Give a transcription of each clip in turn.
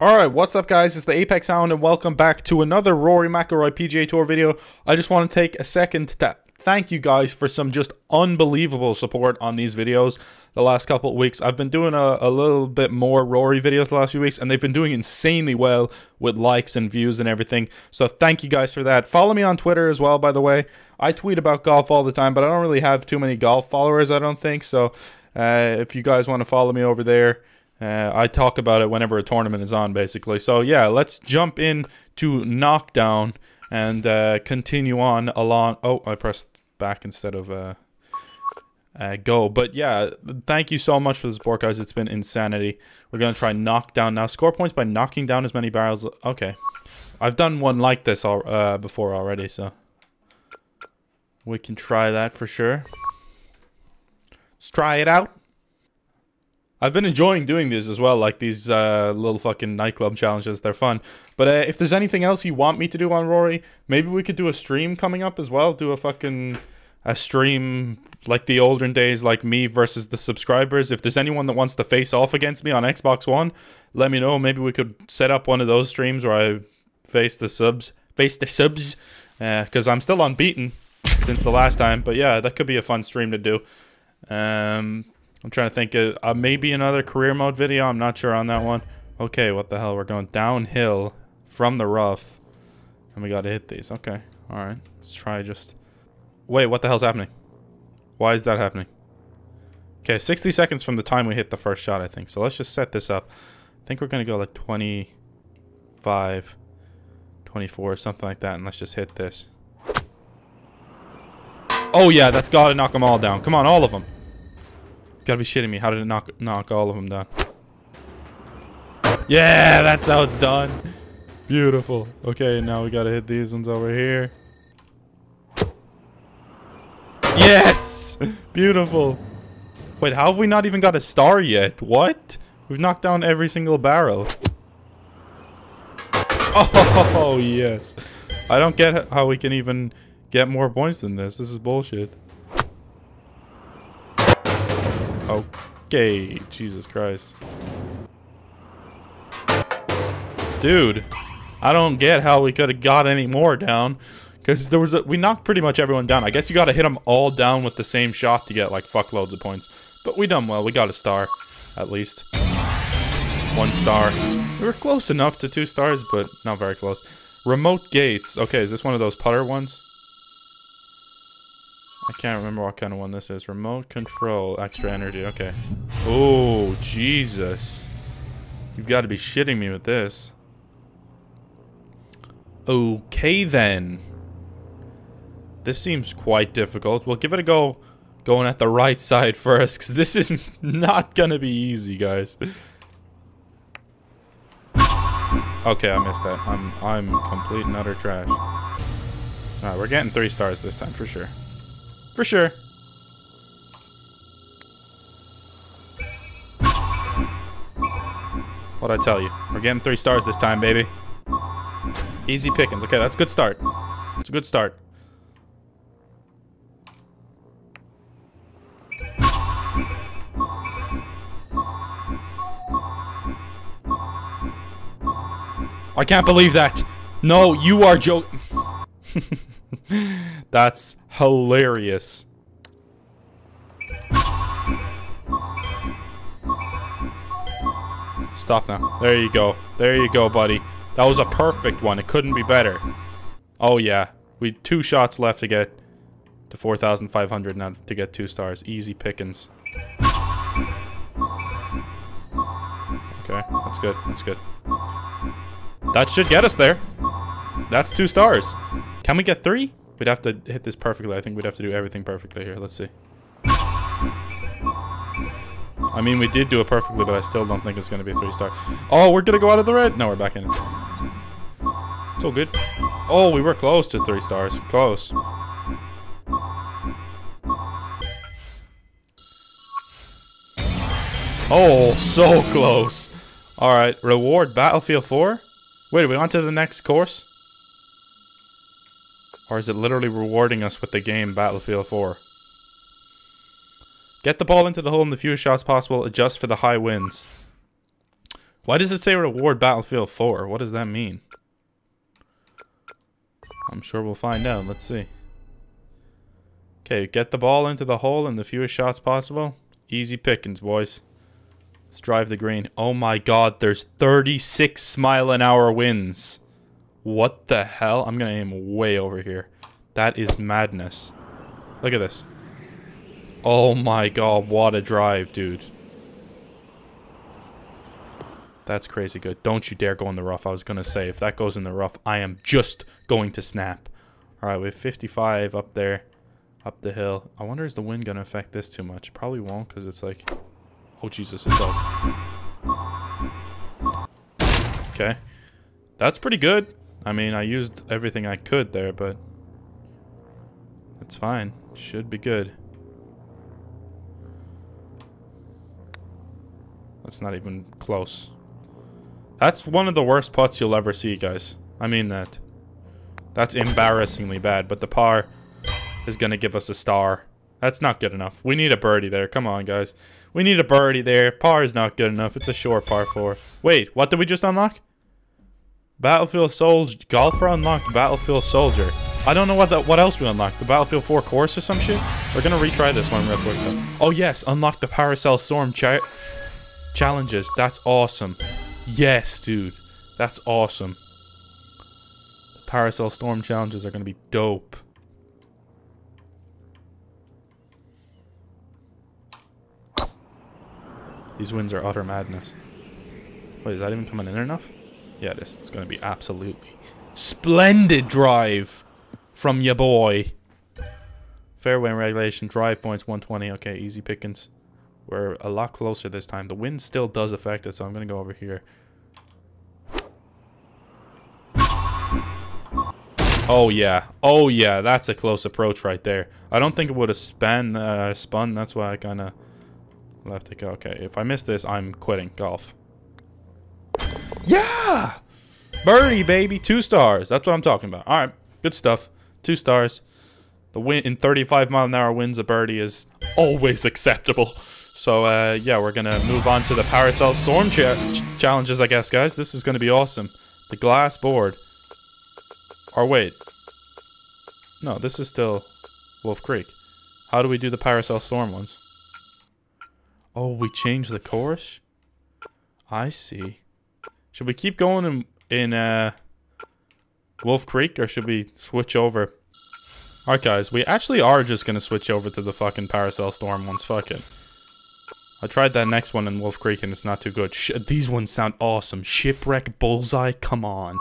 Alright, what's up guys, it's the Apex Hound and welcome back to another Rory McIlroy PGA Tour video. I just want to take a second to thank you guys for some just unbelievable support on these videos the last couple of weeks. I've been doing a little bit more Rory videos the last few weeks and they've been doing insanely well with likes and views and everything. So thank you guys for that. Follow me on Twitter as well, by the way. I tweet about golf all the time, but I don't really have too many golf followers, I don't think. So if you guys want to follow me over there, I talk about it whenever a tournament is on, basically. So yeah, let's jump in to Knockdown and continue on along. Oh, I pressed back instead of go. But yeah, thank you so much for the support, guys. It's been insanity. We're gonna try Knockdown now. Score points by knocking down as many barrels. Okay, I've done one like this before already, so we can try that for sure. Let's try it out. I've been enjoying doing these as well, like these little fucking nightclub challenges. They're fun. But if there's anything else you want me to do on Rory, maybe we could do a stream coming up as well. Do a fucking stream like the olden days, like me versus the subscribers. If there's anyone that wants to face off against me on Xbox One, let me know. Maybe we could set up one of those streams where I face the subs. Because I'm still unbeaten since the last time. But yeah, that could be a fun stream to do. I'm trying to think of maybe another career mode video. I'm not sure on that one. Okay, what the hell? We're going downhill from the rough. And we got to hit these. Okay, all right. Let's try just... Wait, what the hell's happening? Why is that happening? Okay, 60 seconds from the time we hit the first shot, I think. So let's just set this up. I think we're going to go like 25, 24, something like that. And let's just hit this. Oh, yeah, that's got to knock them all down. Come on, all of them. Gotta be shitting me. How did it knock all of them down? Yeah, that's how it's done. Beautiful. Okay, now we gotta hit these ones over here. Yes! Beautiful. Wait, how have we not even got a star yet? What? We've knocked down every single barrel. Oh, yes. I don't get how we can even get more points than this. This is bullshit. Okay, Jesus Christ. Dude, I don't get how we could have got any more down. Because there was we knocked pretty much everyone down. I guess you got to hit them all down with the same shot to get, like, fuckloads of points. But we done well. We got a star, at least. One star. We were close enough to 2 stars, but not very close. Remote gates. Okay, is this one of those putter ones? I can't remember what kind of one this is. Remote control, extra energy. Okay. Oh, Jesus. You've got to be shitting me with this. Okay, then. This seems quite difficult. We'll give it a go going at the right side first, because this is not going to be easy, guys. Okay, I missed that. I'm complete and utter trash. All right, we're getting 3 stars this time, for sure. For sure. What'd I tell you? We're getting 3 stars this time, baby. Easy pickings. Okay, that's a good start. It's a good start. I can't believe that. No, you are joking. That's hilarious. Stop now. There you go. There you go, buddy. That was a perfect one. It couldn't be better. Oh, yeah. We had 2 shots left to get to 4,500 now to get 2 stars. Easy pickings. Okay. That's good. That's good. That should get us there. That's 2 stars. Can we get 3? We'd have to hit this perfectly. I think we'd have to do everything perfectly here. Let's see. I mean, we did do it perfectly, but I still don't think it's going to be a 3 star. Oh, we're going to go out of the red. No, we're back in it. It's all good. Oh, we were close to 3 stars. Close. Oh, so close. All right. Reward Battlefield 4. Wait, are we on to the next course? Or is it literally rewarding us with the game Battlefield 4? Get the ball into the hole in the fewest shots possible. Adjust for the high winds. Why does it say reward Battlefield 4? What does that mean? I'm sure we'll find out. Let's see. Okay, get the ball into the hole and the fewest shots possible. Easy pickings, boys. Let's drive the green. Oh my god, there's 36 mile an hour winds. What the hell? I'm gonna aim way over here. That is madness. Look at this. Oh my god, what a drive, dude. That's crazy good. Don't you dare go in the rough. I was gonna say, if that goes in the rough, I am just going to snap. Alright, we have 55 up there. Up the hill. I wonder, is the wind gonna affect this too much? Probably won't, because it's like... Oh Jesus, it does. Okay. That's pretty good. I mean, I used everything I could there, but... That's fine. Should be good. That's not even close. That's one of the worst putts you'll ever see, guys. I mean that. That's embarrassingly bad, but the par is going to give us a star. That's not good enough. We need a birdie there. Come on, guys. We need a birdie there. Par is not good enough. It's a short par 4. Wait, what did we just unlock? Battlefield Soldier. Golfer unlocked Battlefield Soldier. I don't know what else we unlocked. The Battlefield 4 course or some shit? We're going to retry this one real quick, though. Oh, yes. Unlock the Paracel Storm challenges. That's awesome. Yes, dude. That's awesome. The Paracel Storm challenges are going to be dope. These winds are utter madness. Wait, is that even coming in enough? Yeah, it is. It's going to be absolutely splendid drive from your boy. Fairway regulation. Drive points 120. Okay, easy pickings. We're a lot closer this time. The wind still does affect it, so I'm going to go over here. Oh, yeah. Oh, yeah. That's a close approach right there. I don't think it would have spun. That's why I kind of left it go. Okay, if I miss this, I'm quitting golf. Yeah! Birdie, baby. 2 stars. That's what I'm talking about. All right. Good stuff. 2 stars. The wind in 35 mile an hour winds, a birdie is always acceptable. So, yeah, we're going to move on to the Paracel Storm challenges, I guess, guys. This is going to be awesome. The glass board. Or wait. No, this is still Wolf Creek. How do we do the Paracel Storm ones? Oh, we changed the course? I see. Should we keep going in Wolf Creek, or should we switch over? Alright, guys. We actually are just going to switch over to the fucking Paracel Storm ones. Fuck it. I tried that next one in Wolf Creek and it's not too good. These ones sound awesome. Shipwreck Bullseye, come on.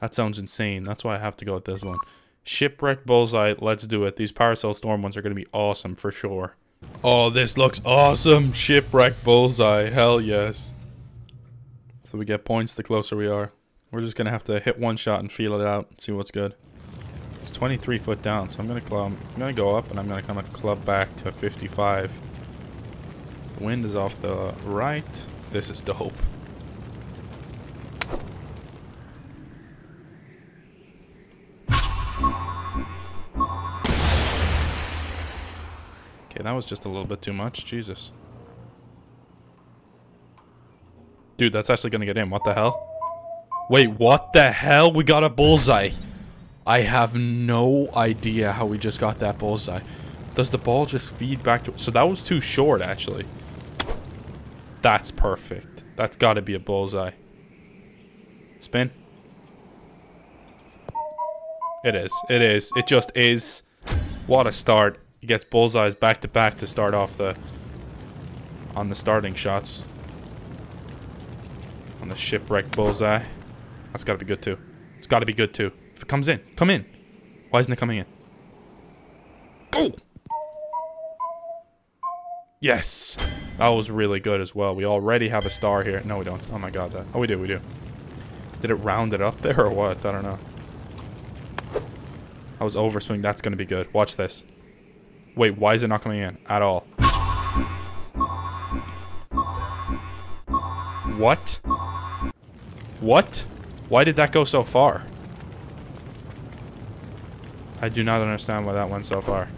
That sounds insane. That's why I have to go with this one. Shipwreck Bullseye, let's do it. These Paracel Storm ones are going to be awesome for sure. Oh, this looks awesome. Shipwreck Bullseye, hell yes. So we get points the closer we are. We're just going to have to hit one shot and feel it out, see what's good. It's 23 foot down, so I'm going to go up and I'm going to club back to 55. Wind is off the right. This is dope. Okay, that was just a little bit too much. Jesus. Dude, that's actually gonna get in. What the hell? Wait, what the hell? We got a bullseye. I have no idea how we just got that bullseye. Does the ball just feed back to... So that was too short, actually. That's perfect. That's got to be a bullseye. Spin. It is. It is. It just is. What a start. He gets bullseyes back to back to start off the... On the starting shots. On the Shipwreck Bullseye. That's got to be good, too. It's got to be good, too. If it comes in. Come in. Why isn't it coming in? Go! Yes! That was really good as well. We already have a star here. No, we don't. Oh my god. Oh, we do. We do. Did it round it up there or what? I don't know. I was overswing. That's going to be good. Watch this. Wait, why is it not coming in at all? What? What? Why did that go so far? I do not understand why that went so far.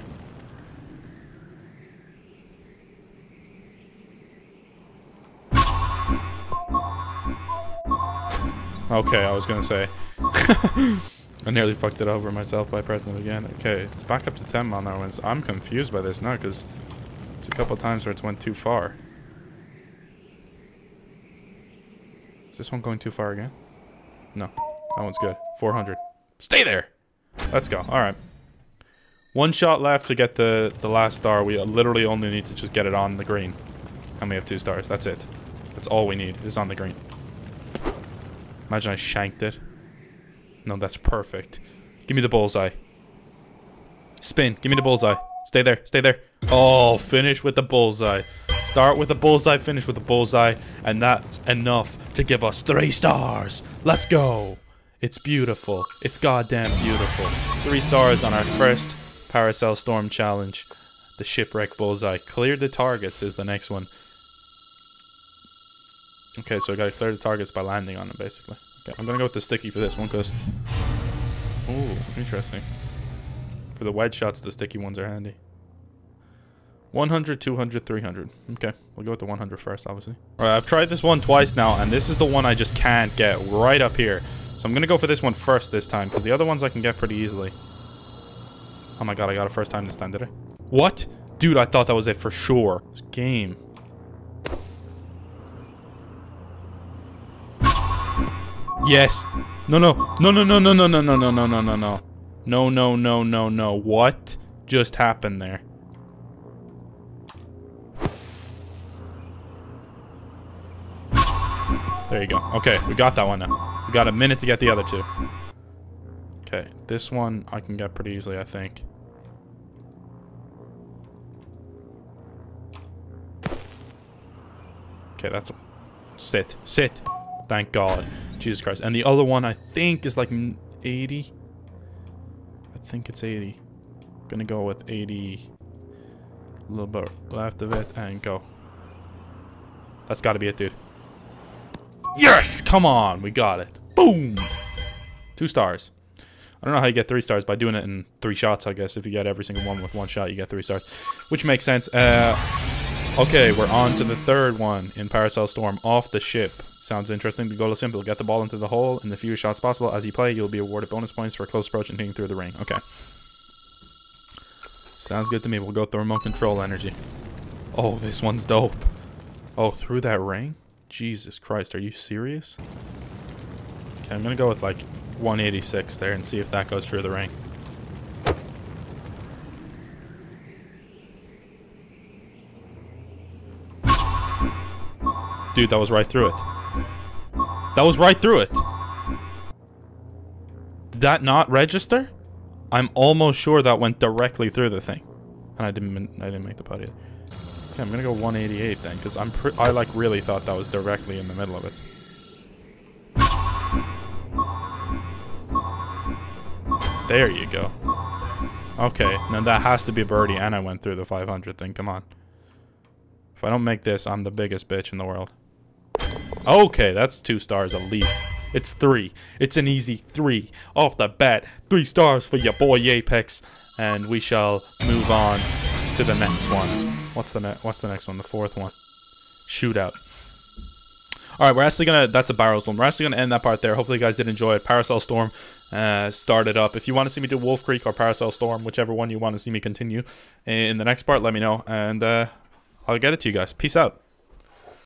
Okay, I was gonna say. I nearly fucked it over myself by pressing it again. Okay, it's back up to 10 mile an hour winds. I'm confused by this now because it's a couple times where it's went too far. Is this one going too far again? No. That one's good. 400. Stay there! Let's go. Alright. One shot left to get the last star. We literally only need to just get it on the green. And we have 2 stars. That's it. That's all we need is on the green. Imagine I shanked it. No, that's perfect. Give me the bullseye. Spin. Give me the bullseye. Stay there. Stay there. Oh, finish with the bullseye. Start with the bullseye, finish with the bullseye, and that's enough to give us 3 stars. Let's go. It's beautiful. It's goddamn beautiful. 3 stars on our first Paracel Storm challenge. The Shipwreck Bullseye. Clear the targets is the next one. Okay, so I gotta clear the targets by landing on them, basically. Okay, I'm gonna go with the sticky for this one, because... Ooh, interesting. For the wide shots, the sticky ones are handy. 100, 200, 300. Okay, we'll go with the 100 first, obviously. Alright, I've tried this one twice now, and this is the one I just can't get right up here. So I'm gonna go for this one first this time, because the other ones I can get pretty easily. Oh my god, I got it first time this time, did I? What? Dude, I thought that was it for sure. This game. Yes. No, no. No, no, no, no, no, no, no, no, no, no, no, no. No, no, no, no, no. What just happened there? There you go. Okay, we got that one now. We got a minute to get the other two. Okay, this one I can get pretty easily, I think. Okay, that's... Sit. Sit. Thank God. Jesus Christ. And the other one, I think, is like 80. I think it's 80. I'm gonna go with 80. A little bit left of it, and go. That's gotta be it, dude. Yes! Come on, we got it. Boom! 2 stars. I don't know how you get 3 stars by doing it in 3 shots, I guess. If you get every single one with 1 shot, you get 3 stars. Which makes sense. Okay, we're on to the third one in Paracel Storm. Off the ship. Sounds interesting. The goal is simple. Get the ball into the hole in the fewest shots possible. As you play, you'll be awarded bonus points for a close approach and hitting through the ring. Okay. Sounds good to me. We'll go with the remote control energy. Oh, this one's dope. Oh, through that ring? Jesus Christ, are you serious? Okay, I'm gonna go with like 186 there and see if that goes through the ring. Dude, that was right through it. That was right through it. Did that not register? I'm almost sure that went directly through the thing. And I didn't make the putt either. Okay, I'm gonna go 188 then, because I like really thought that was directly in the middle of it. There you go. Okay, now that has to be birdie, and I went through the 500 thing. Come on. If I don't make this, I'm the biggest bitch in the world. Okay, that's 2 stars at least. It's 3. It's an easy 3 off the bat. 3 stars for your boy Apex, and we shall move on to the next one. What's the next one? The 4th one. Shootout. Alright, we're actually gonna... That's a barrel storm. We're actually gonna end that part there. Hopefully you guys did enjoy it. Paracel Storm started up. If you want to see me do Wolf Creek or Paracel Storm, whichever one you want to see me continue in the next part, let me know. And I'll get it to you guys. Peace out.